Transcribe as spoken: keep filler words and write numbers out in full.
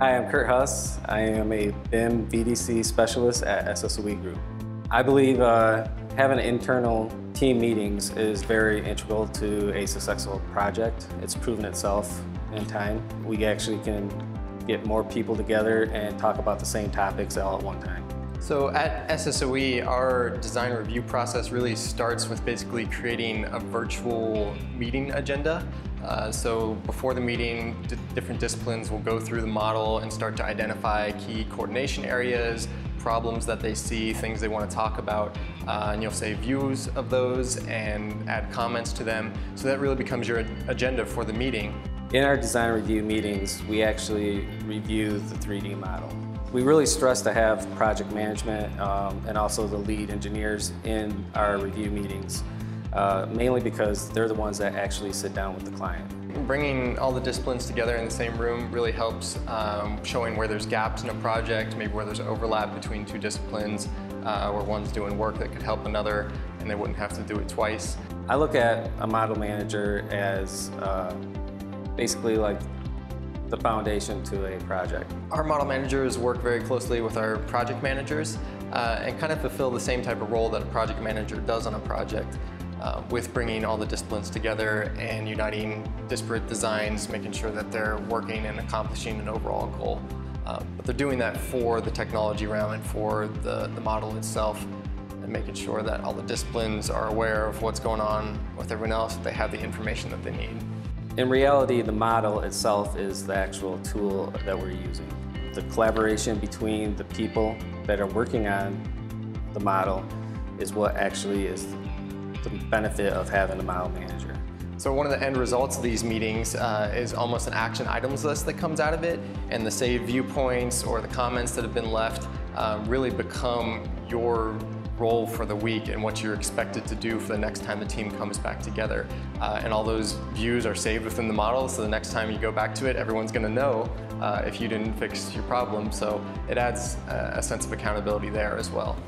Hi, I'm Kurt Huss. I am a B I M V D C specialist at S S O E Group. I believe uh, having internal team meetings is very integral to a successful project. It's proven itself in time. We actually can get more people together and talk about the same topics all at one time. So at S S O E, our design review process really starts with basically creating a virtual meeting agenda. Uh, so before the meeting, different disciplines will go through the model and start to identify key coordination areas, problems that they see, things they want to talk about, uh, and you'll save views of those and add comments to them. So that really becomes your agenda for the meeting. In our design review meetings, we actually review the three D model. We really stress to have project management um, and also the lead engineers in our review meetings, uh, mainly because they're the ones that actually sit down with the client. Bringing all the disciplines together in the same room really helps um, showing where there's gaps in a project, maybe where there's overlap between two disciplines, uh, where one's doing work that could help another and they wouldn't have to do it twice. I look at a model manager as uh, basically like the foundation to a project. Our model managers work very closely with our project managers uh, and kind of fulfill the same type of role that a project manager does on a project uh, with bringing all the disciplines together and uniting disparate designs, making sure that they're working and accomplishing an overall goal. Uh, but they're doing that for the technology realm and for the, the model itself, and making sure that all the disciplines are aware of what's going on with everyone else, that they have the information that they need. In reality, the model itself is the actual tool that we're using. The collaboration between the people that are working on the model is what actually is the benefit of having a model manager. So one of the end results of these meetings uh, is almost an action items list that comes out of it, and the saved viewpoints or the comments that have been left uh, really become your role for the week and what you're expected to do for the next time the team comes back together. Uh, and all those views are saved within the model, so the next time you go back to it, everyone's gonna know uh, if you didn't fix your problem. So it adds a sense of accountability there as well.